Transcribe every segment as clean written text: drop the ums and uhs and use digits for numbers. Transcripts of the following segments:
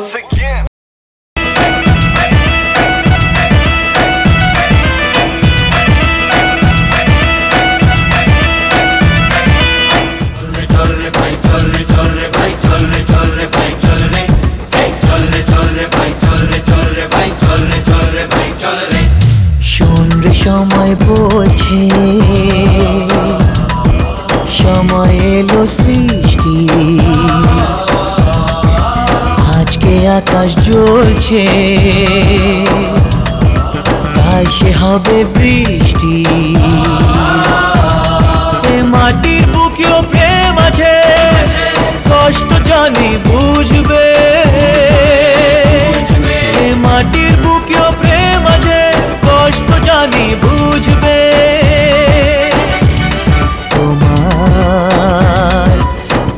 once again. समय बोझे समय yellow सृष्टि आज के आकाश जलछे ताई से होबे बृष्टि माटिर बुकेओ प्रेम आछे कष्ट जानी बुझबे माटिर बुकेओ प्रेम आछे कष्ट जानी बुझबे तुम्हार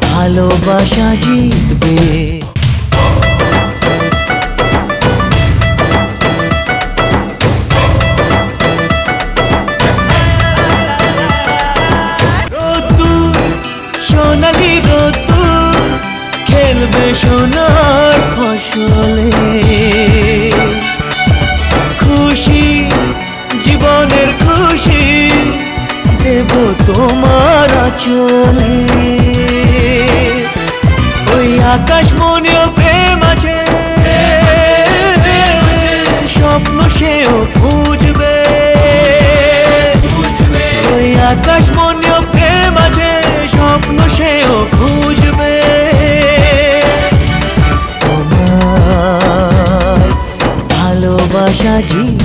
भालोबाशा जीतबे সোনালি ঋতু খেলবে সোনার ফসলে খুশি জীবনের খুশি দেব তোমার আঁচলে ওই আকাশ মনেও প্রেম আছে স্বপ্ন সেও খুঁজবে ওই আকাশ মনেও প্রেম আছে স্বপ্ন সেও খুঁজবে তোমার ভালোবাসা জি